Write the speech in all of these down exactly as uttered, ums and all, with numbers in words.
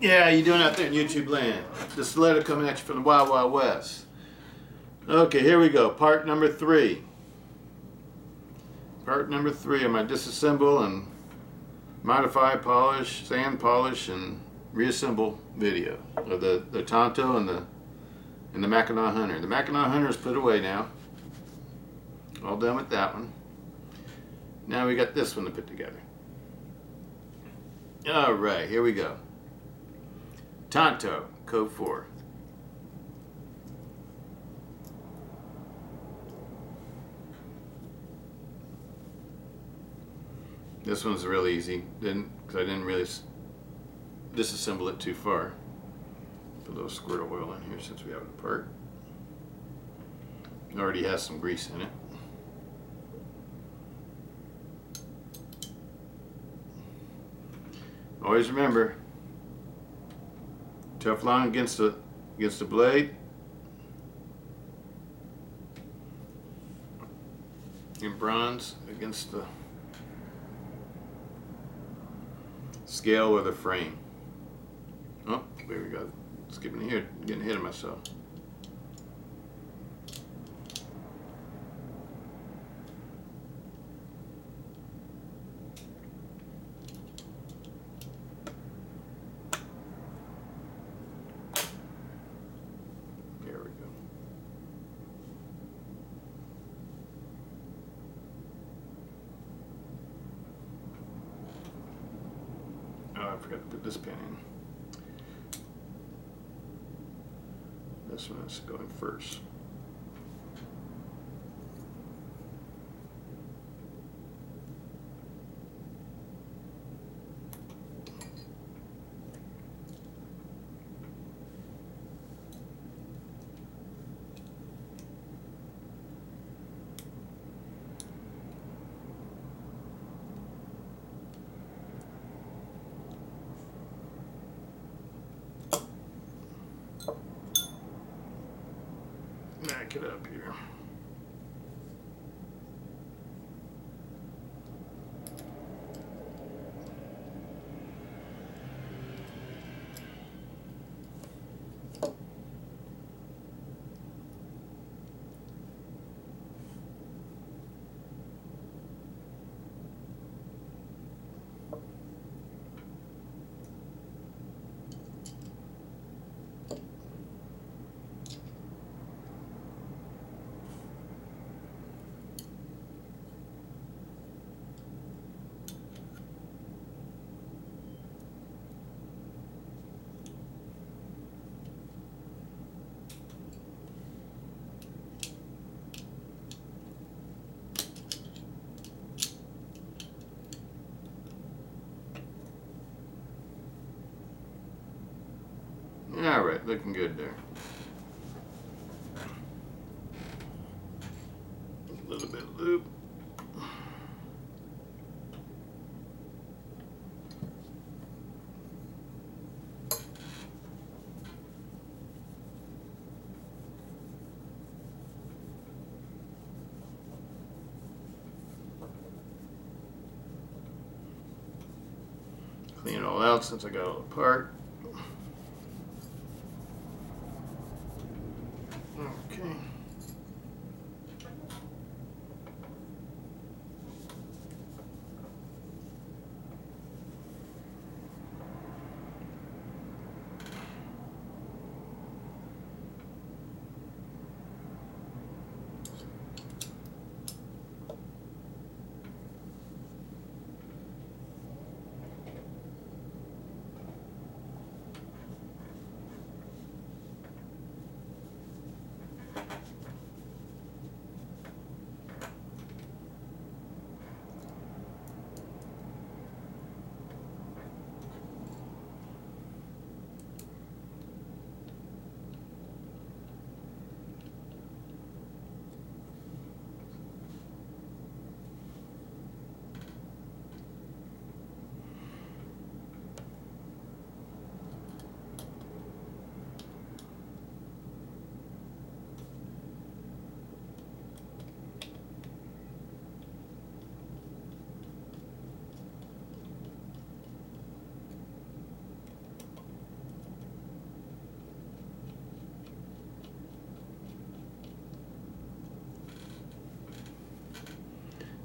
Yeah, you're doing out there in YouTube land. This letter coming at you from the Wild Wild West. Okay, here we go. Part number three. Part number three. I'm going to disassemble and modify, polish, sand polish, and reassemble video of the, the Tanto and the and the Mackinac Hunter. The Mackinac Hunter is put away now. All done with that one. Now we got this one to put together. All right, here we go. Tanto, Code four. This one's really easy, didn't because I didn't really disassemble it too far. Put a little squirt of oil in here since we have it apart. It already has some grease in it. Always remember, Teflon against the against the blade, and bronze against the scale or the frame. Oh, there we go. Skipping here, getting ahead of myself. There we go. Oh, I forgot to put this pin in. This one is going first. Back it up here. Alright, looking good there. A little bit of loop. Clean it all out since I got it all apart.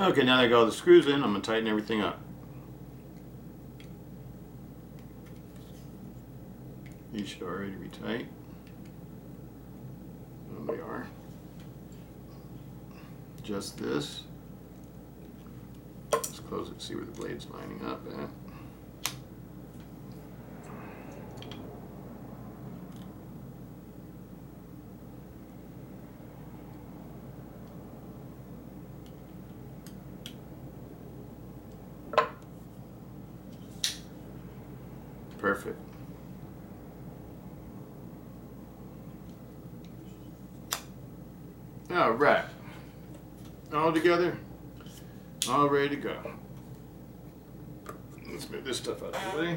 Okay, now that I got all the screws in, I'm going to tighten everything up. These should already be tight. There we are. Adjust this. Let's close it, see where the blade's lining up at. Perfect. All right, all together, all ready to go. Let's move this stuff out of the way.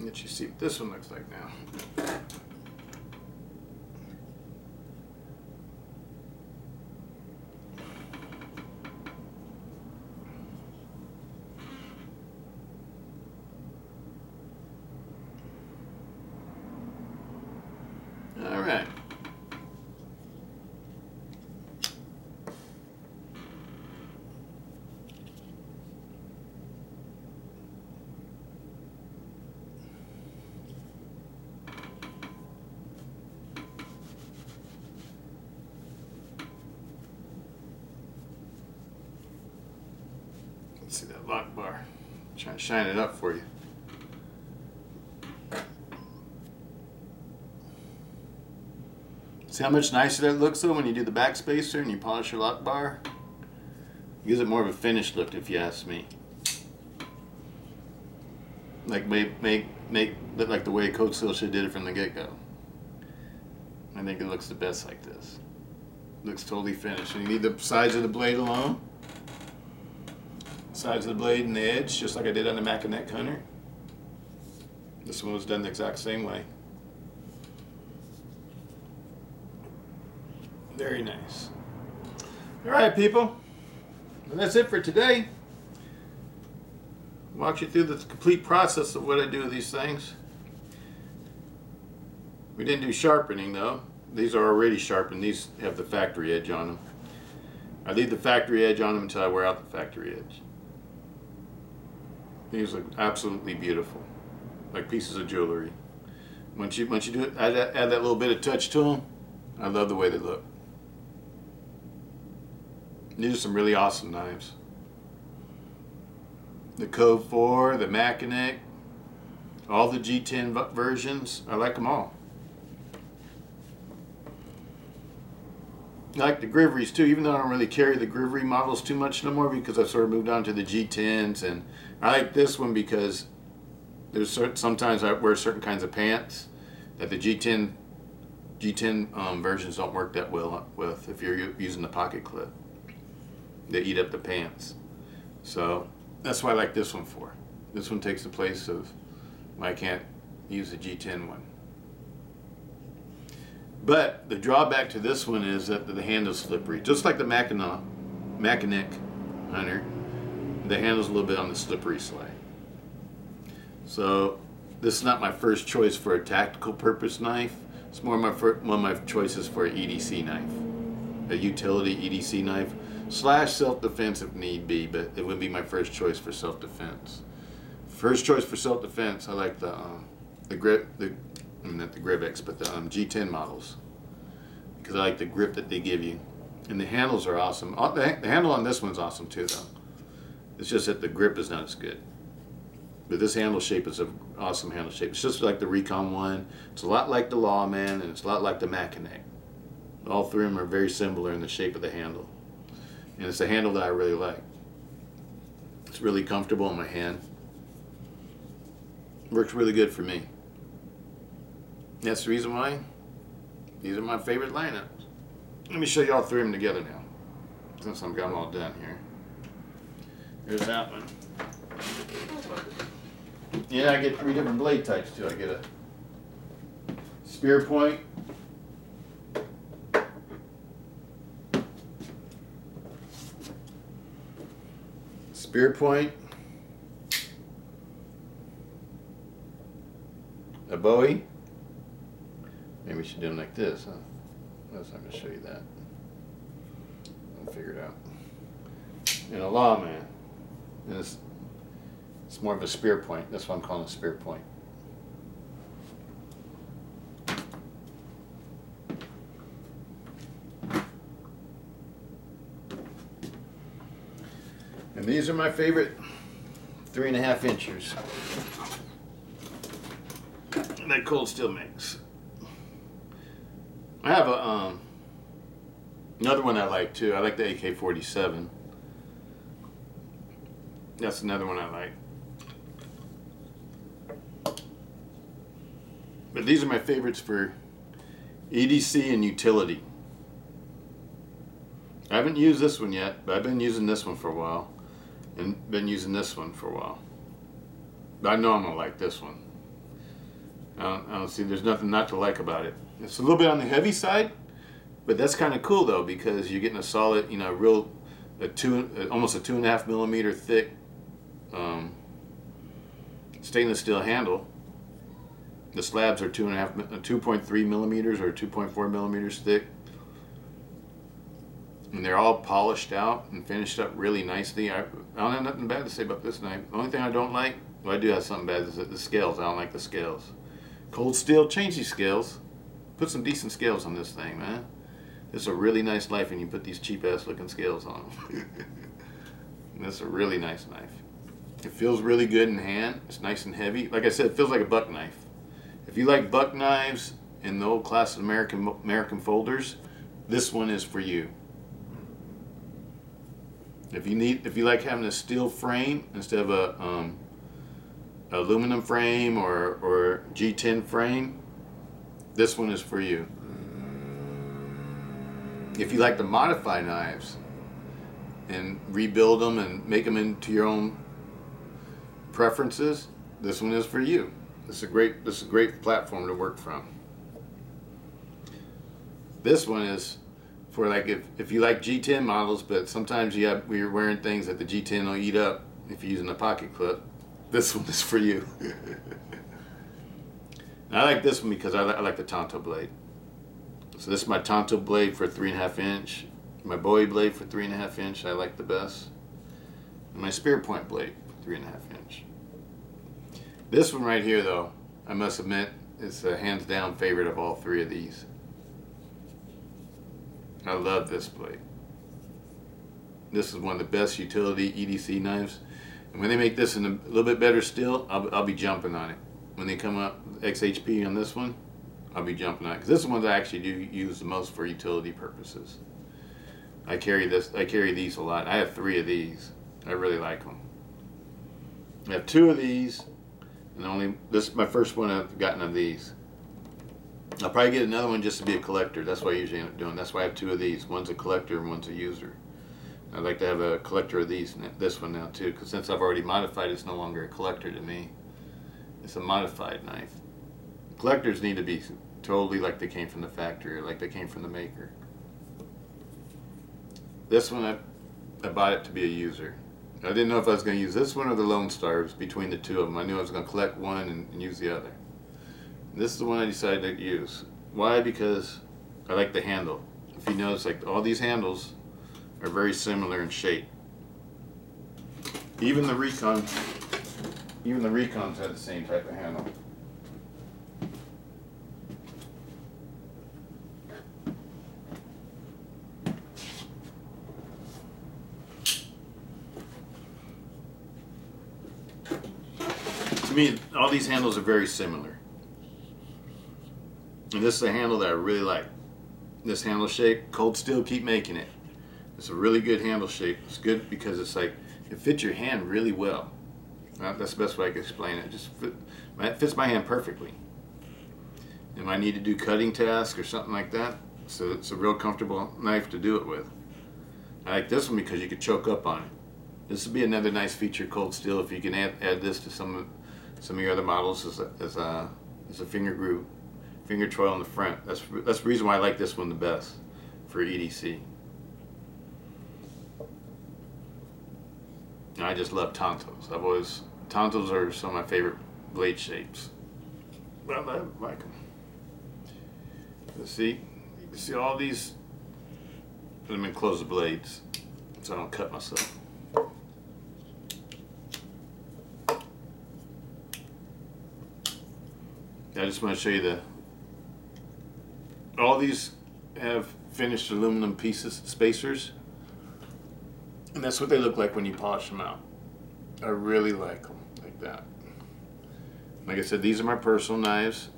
Let you see what this one looks like now. All right. See that lock bar. I'm trying to shine it up for you. See how much nicer that looks though when you do the backspacer and you polish your lock bar? It gives it more of a finished look if you ask me. Like make make make look like the way Cold Steel should have did it from the get-go. I think it looks the best like this. It looks totally finished. And you leave the sides of the blade alone. Sides of the blade and the edge, just like I did on the Mackinac Hunter. This one was done the exact same way. Very nice. All right, people. Well, that's it for today. Walk you through the complete process of what I do with these things. We didn't do sharpening though. These are already sharpened. These have the factory edge on them. I leave the factory edge on them until I wear out the factory edge. These look absolutely beautiful, like pieces of jewelry. Once you once you do it, add that, add that little bit of touch to them. I love the way they look. These are some really awesome knives. The Code four, the Mackinac, all the G ten versions. I like them all. I like the Grivories too, even though I don't really carry the Grivory models too much no more because I've sort of moved on to the G tens, and I like this one because there's certain, sometimes I wear certain kinds of pants that the G ten um, versions don't work that well with if you're using the pocket clip. They eat up the pants. So that's what I like this one for. This one takes the place of why I can't use the G ten one. But the drawback to this one is that the handle's slippery. Just like the Mackinac, Mackinac Hunter, the handle's a little bit on the slippery side. So this is not my first choice for a tactical purpose knife. It's more my first, one of my choices for an E D C knife, a utility E D C knife, slash self-defense if need be, but it wouldn't be my first choice for self-defense. First choice for self-defense, I like the, um, the grip, the I mean, not the Grivex, but the um, G ten models, because I like the grip that they give you, and the handles are awesome. Oh, the, the handle on this one's awesome too, though. It's just that the grip is not as good, but this handle shape is an awesome handle shape. It's just like the Recon one. It's a lot like the Lawman, and it's a lot like the Mackinac. All three of them are very similar in the shape of the handle, and it's a handle that I really like. It's really comfortable in my hand. Works really good for me. That's the reason why these are my favorite lineups. Let me show you all three of them together now, since I've got them all done here. Here's that one. Yeah, I get three different blade types too. I get a spear point, spear point, a Bowie. Maybe we should do them like this, huh? Unless I'm going to show you that. I'll figure it out. And a Lawman. And it's, it's more of a spear point. That's what I'm calling a spear point. And these are my favorite three and a half inchers that Cold Steel makes. I have a, um, another one I like too. I like the A K forty-seven. That's another one I like. But these are my favorites for E D C and utility. I haven't used this one yet, but I've been using this one for a while. And been using this one for a while. But I know I'm going to like this one. I don't, I don't see, there's nothing not to like about it. It's a little bit on the heavy side, but that's kind of cool though, because you're getting a solid, you know, real, a two, almost a two and a half millimeter thick um, stainless steel handle. The slabs are two and a half, two point three millimeters or two point four millimeters thick, and they're all polished out and finished up really nicely. I, I don't have nothing bad to say about this knife. The only thing I don't like, well, I do have something bad, is that the scales. I don't like the scales. Cold Steel, change these scales. Put some decent scales on this thing, man. It's a really nice knife, and you put these cheap-ass looking scales on them. That's a really nice knife. It feels really good in hand. It's nice and heavy. Like I said, it feels like a buck knife. If you like buck knives and the old class of American, American folders, this one is for you. If you need, if you like having a steel frame instead of a um, aluminum frame or, or G ten frame, this one is for you. If you like to modify knives and rebuild them and make them into your own preferences, this one is for you. This is a great, this is a great platform to work from. This one is for like if, if you like G ten models, but sometimes you have, you're wearing things that the G ten will eat up if you're using a pocket clip. This one is for you. I like this one because I, li I like the Tanto blade. So this is my Tanto blade for three and a half inch. My Bowie blade for three and a half inch I like the best. And my spear point blade for three and a half inch. This one right here though, I must admit, is a hands down favorite of all three of these. I love this blade. This is one of the best utility E D C knives. And when they make this in a little bit better steel, I'll, I'll be jumping on it. When they come up X H P on this one, I'll be jumping on it, because this is one that I actually do use the most for utility purposes. I carry this, I carry these a lot. I have three of these. I really like them. I have two of these, and only this is my first one I've gotten of these. I'll probably get another one just to be a collector. That's what I usually end up doing. That's why I have two of these. One's a collector and one's a user. I'd like to have a collector of these, this one now too, because since I've already modified, it's no longer a collector to me. It's a modified knife. Collectors need to be totally like they came from the factory, or like they came from the maker. This one, I, I bought it to be a user. I didn't know if I was going to use this one or the Lone Star. It was between the two of them. I knew I was going to collect one and, and use the other. This is the one I decided to use. Why? Because I like the handle. If you notice, like all these handles are very similar in shape. Even the Recon, even the Recons had the same type of handle. To me, all these handles are very similar. And this is a handle that I really like. This handle shape, Cold Steel, keep making it. It's a really good handle shape. It's good because it's like, it fits your hand really well. That's the best way I can explain it. It just fit, it fits my hand perfectly. And I need to do cutting tasks or something like that, so it's a real comfortable knife to do it with. I like this one because you could choke up on it. This would be another nice feature, Cold Steel, if you can add, add this to some some of your other models is a, is a, is a finger groove, finger choil on the front. That's, that's the reason why I like this one the best for E D C. And I just love Tantos. I've always, Tantos are some of my favorite blade shapes. But I like them. Let's see. You can see all these. Let me close the blades so I don't cut myself. I just want to show you the. All these have finished aluminum pieces, spacers. And that's what they look like when you polish them out. I really like them like that. Like I said, these are my personal knives.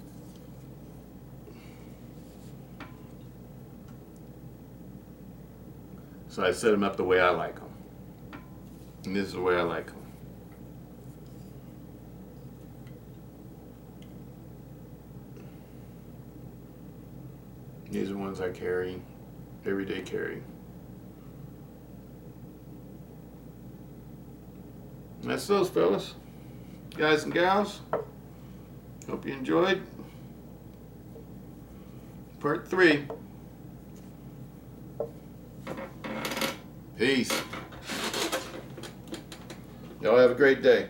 So I set them up the way I like them. And this is the way I like them. These are ones I carry, everyday carry. And that's those, fellas. Guys and gals, hope you enjoyed part three. Peace. Y'all have a great day.